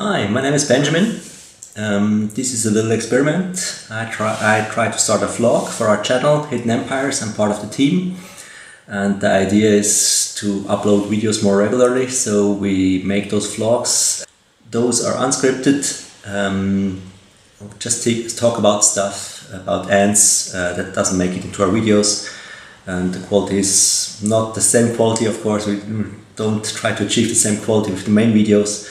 Hi, my name is Benjamin. This is a little experiment. I try to start a vlog for our channel, Hidden Empires. I'm part of the team. And the idea is to upload videos more regularly, so we make those vlogs. Those are unscripted. Just talk about stuff, about ants that doesn't make it into our videos. And the quality is not the same quality, of course. We don't try to achieve the same quality with the main videos.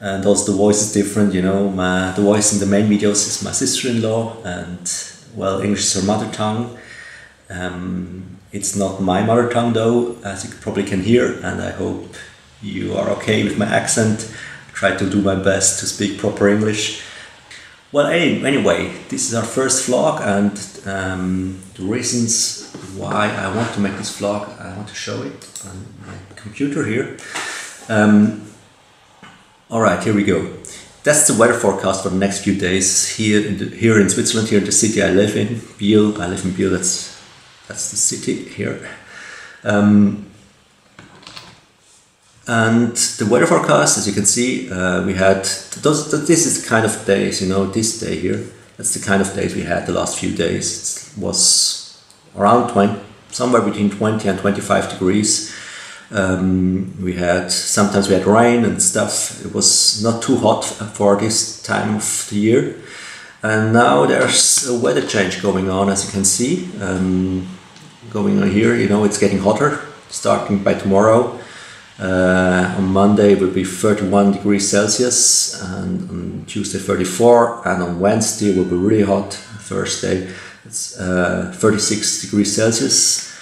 And also the voice is different, you know. The voice in the main videos is my sister-in-law, and, well, English is her mother tongue. It's not my mother tongue though, as you probably can hear, and I hope you are okay with my accent. I try to do my best to speak proper English. Well, anyway, this is our first vlog, and the reasons why I want to make this vlog, I want to show it on my computer here. Alright, here we go. That's the weather forecast for the next few days here in Switzerland, here in the city I live in, Biel. I live in Biel, that's the city here. And the weather forecast, as you can see, we had, this is the kind of days, you know, this day here, that's the kind of days we had the last few days. It was around 20, somewhere between 20 and 25 degrees. Sometimes we had rain and stuff. It was not too hot for this time of the year. And now there's a weather change going on, as you can see. Going on here, you know, it's getting hotter, starting by tomorrow. On Monday it will be 31 degrees Celsius, and on Tuesday 34, and on Wednesday it will be really hot. Thursday it's 36 degrees Celsius.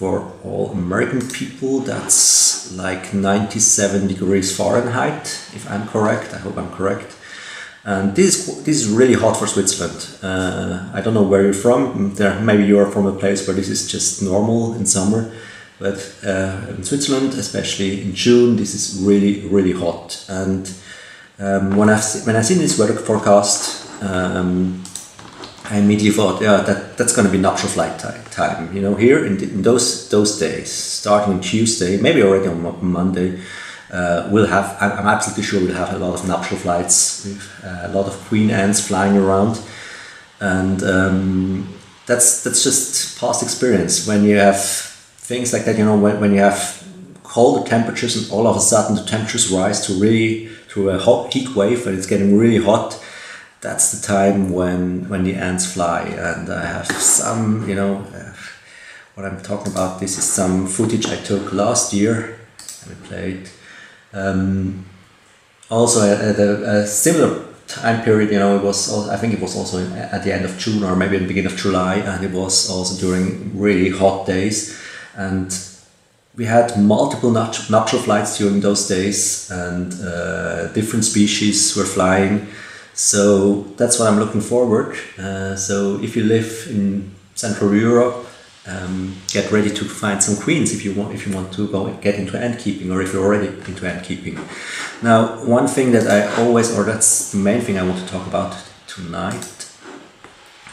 For all American people, that's like 97 degrees Fahrenheit, if I'm correct. I hope I'm correct. And this is really hot for Switzerland. I don't know where you're from. Maybe you are from a place where this is just normal in summer, but in Switzerland, especially in June, this is really, really hot. And when I seen this weather forecast, I immediately thought, yeah, that's going to be nuptial flight time. You know, here in those days, starting on Tuesday, maybe already on Monday, I'm absolutely sure we'll have a lot of nuptial flights, with a lot of queen ants flying around, and that's just past experience. When you have things like that, you know, when you have colder temperatures and all of a sudden the temperatures rise to a hot heat wave and it's getting really hot. That's the time when the ants fly, and I have some, you know, what I'm talking about, this is some footage I took last year, we played. Also at a similar time period, you know, it was, I think it was also at the end of June or maybe at the beginning of July, and it was also during really hot days, and we had multiple nuptial flights during those days, and different species were flying. So that's what I'm looking forward. So if you live in Central Europe, get ready to find some queens if you want to go and get into ant keeping, or if you're already into ant keeping. Now, one thing that I always, or that's the main thing I want to talk about tonight.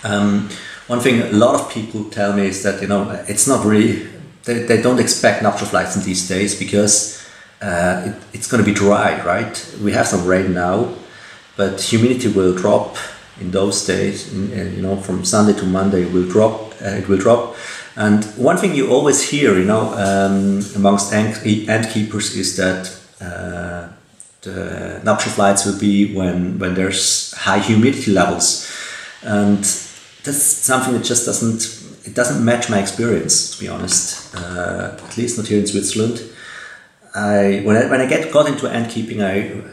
One thing a lot of people tell me is that, you know, it's not really, they don't expect nuptial flights in these days because it's going to be dry, right? We have some rain now. But humidity will drop in those days, you know, from Sunday to Monday it will drop. And one thing you always hear, you know, amongst ant keepers is that the nuptial flights will be when there's high humidity levels. And that's something that just doesn't match my experience, to be honest, at least not here in Switzerland. When I got into ant keeping, I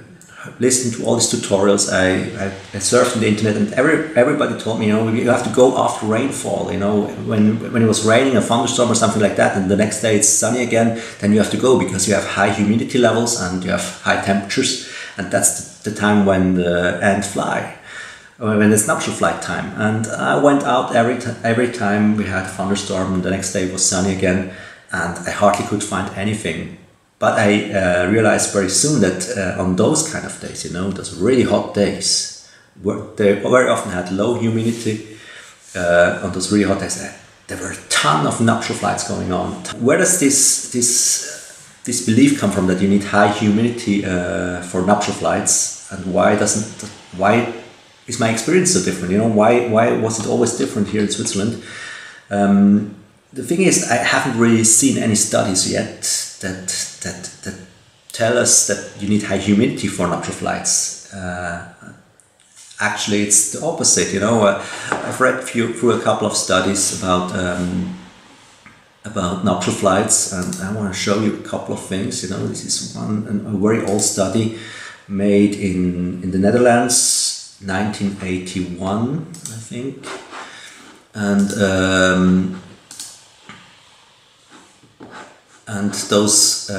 listened to all these tutorials, I surfed on the internet, and everybody told me, you know, you have to go after rainfall, you know, when it was raining, a thunderstorm or something like that, and the next day it's sunny again, then you have to go because you have high humidity levels and you have high temperatures, and that's the time when the ants fly, when it's nuptial flight time. And I went out every time we had a thunderstorm, and the next day it was sunny again, and I hardly could find anything. But I realized very soon that on those kind of days, you know, those really hot days, where they very often had low humidity, on those really hot days, there were a ton of nuptial flights going on. Where does this this belief come from, that you need high humidity for nuptial flights? And why is my experience so different? You know, why was it always different here in Switzerland? The thing is, I haven't really seen any studies yet that tell us that you need high humidity for nuptial flights. Actually, it's the opposite. You know, I've read through a couple of studies about nuptial flights, and I want to show you a couple of things. You know, this is a very old study made in the Netherlands, 1981, I think, and those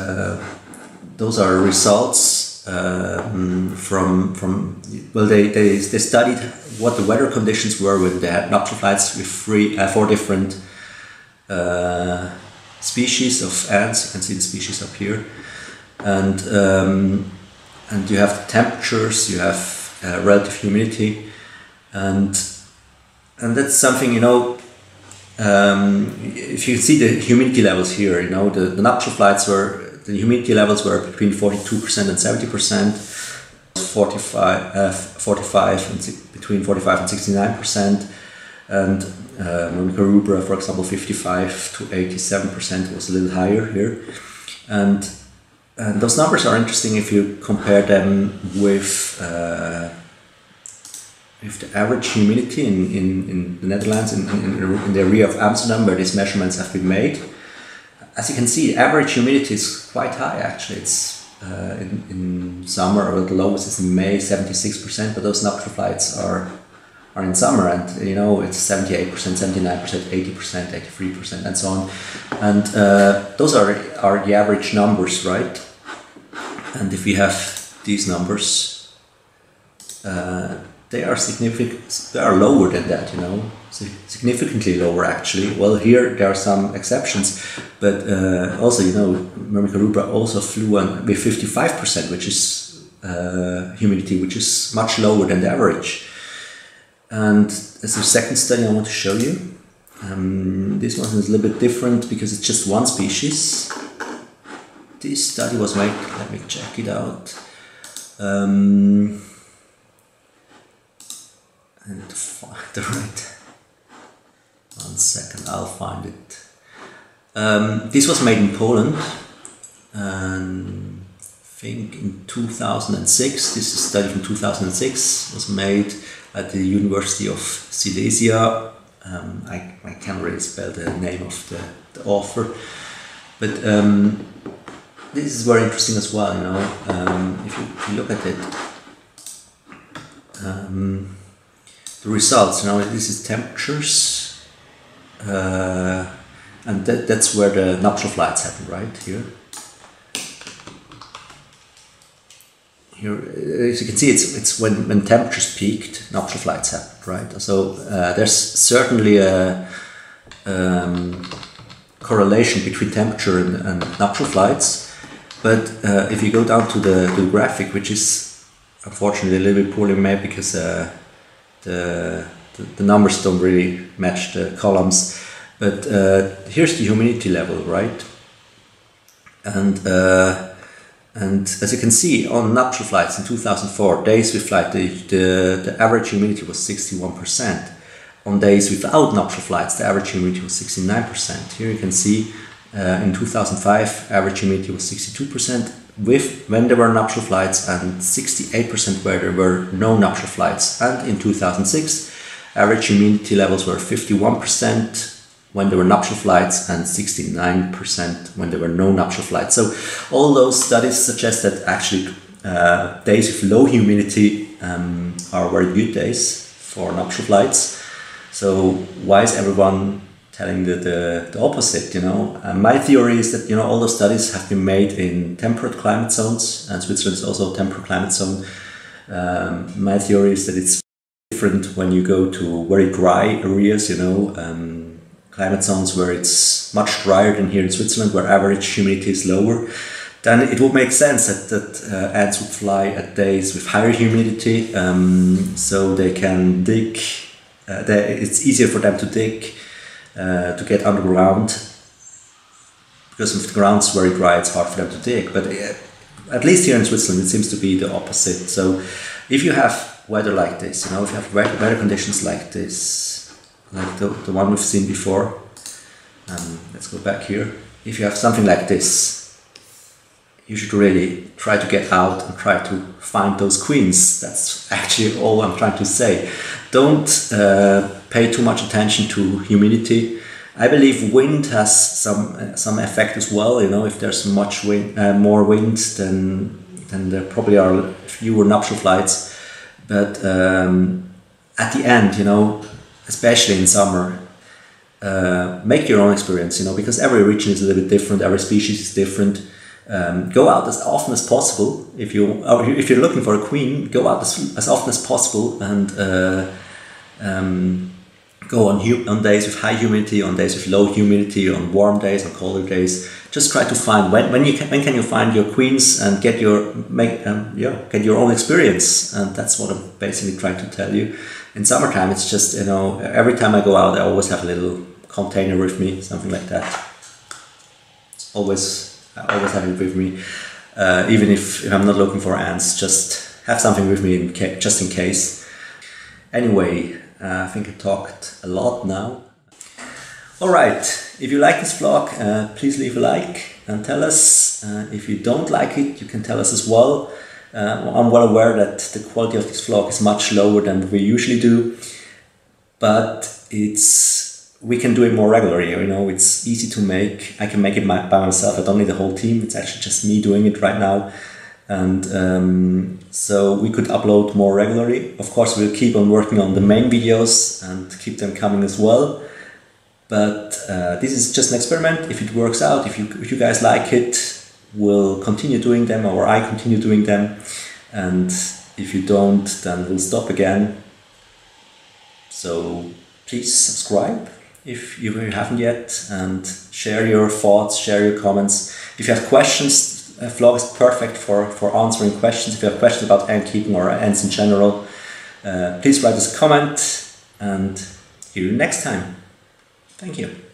are results they studied what the weather conditions were when they had nuptial flights with four different species of ants. You can see the species up here, and you have the temperatures, you have relative humidity, and that's something, you know. If you see the humidity levels here, you know, the nuptial flights were, the humidity levels were between 42% and 70%, between 45 and 69%, and Monocerubra, for example, 55 to 87% was a little higher here, and those numbers are interesting if you compare them with the average humidity in the Netherlands, in the area of Amsterdam where these measurements have been made. As you can see, average humidity is quite high. Actually, it's in summer, or the lowest is in May, 76%, but those nuptial flights are in summer, and you know, it's 78%, 79%, 80%, 83%, and so on. And those are the average numbers, right? And if you have these numbers, they are lower than that, you know, significantly lower, actually. Well, here there are some exceptions, but also, you know, Myrmica rupa also flew on with 55%, which is humidity, which is much lower than the average. And as a second study I want to show you, this one is a little bit different because it's just one species. This study was made, let me check it out, and find the right, 1 second, I'll find it. This was made in Poland, I think in 2006, this is a study from 2006, was made at the University of Silesia. I can't really spell the name of the author, but this is very interesting as well, you know. If you look at it, the results, you know, this is temperatures, and that's where the nuptial flights happen, right here. Here, as you can see, it's when temperatures peaked, nuptial flights happened, right? So there's certainly a correlation between temperature and nuptial flights, but if you go down to the graphic, which is unfortunately a little bit poorly made because the numbers don't really match the columns, but here's the humidity level, right? And as you can see, on nuptial flights in 2004, days with flight, the average humidity was 61%. On days without nuptial flights, the average humidity was 69%. Here you can see in 2005, average humidity was 62% when there were nuptial flights, and 68% where there were no nuptial flights. And in 2006, average humidity levels were 51%. When there were nuptial flights, and 69% when there were no nuptial flights. So all those studies suggest that actually days with low humidity are very good days for nuptial flights. So why is everyone telling the opposite, you know? And my theory is that, you know, all those studies have been made in temperate climate zones, and Switzerland is also a temperate climate zone. My theory is that it's different when you go to very dry areas, you know, climate zones where it's much drier than here in Switzerland, where average humidity is lower. Then it would make sense that ants would fly at days with higher humidity, so they can dig. It's easier for them to dig, to get underground, because if the ground's very dry, it's hard for them to dig. But at least here in Switzerland, it seems to be the opposite. So if you have weather like this, you know, if you have weather conditions like this, like the one we've seen before, let's go back here. If you have something like this, you should really try to get out and try to find those queens. That's actually all I'm trying to say. Don't pay too much attention to humidity. I believe wind has some effect as well. You know, if there's much wind, more wind, then there probably are fewer nuptial flights. But at the end, you know, especially in summer, make your own experience. You know, because every region is a little bit different, every species is different. Go out as often as possible. If you're looking for a queen, go out as often as possible, and go on days with high humidity, on days with low humidity, on warm days, on colder days. Just try to find when can you find your queens and get your get your own experience. And that's what I'm basically trying to tell you. In summertime, it's just, you know, every time I go out, I always have a little container with me, something like that. It's always. I always have it with me, even if I'm not looking for ants, just have something with me just in case. Anyway, I think I talked a lot now. Alright, if you like this vlog, please leave a like and tell us. If you don't like it, you can tell us as well. I'm well aware that the quality of this vlog is much lower than we usually do, but we can do it more regularly, you know, it's easy to make. I can make it by myself, I don't need the whole team. It's actually just me doing it right now. And so we could upload more regularly. Of course, we'll keep on working on the main videos and keep them coming as well. But this is just an experiment. If it works out, if you guys like it, we'll continue doing them, or I continue doing them. And if you don't, then we'll stop again. So please subscribe if you haven't yet, and share your thoughts, share your comments. If you have questions, a vlog is perfect for answering questions. If you have questions about ant keeping or ants in general, please write us a comment, and see you next time. Thank you.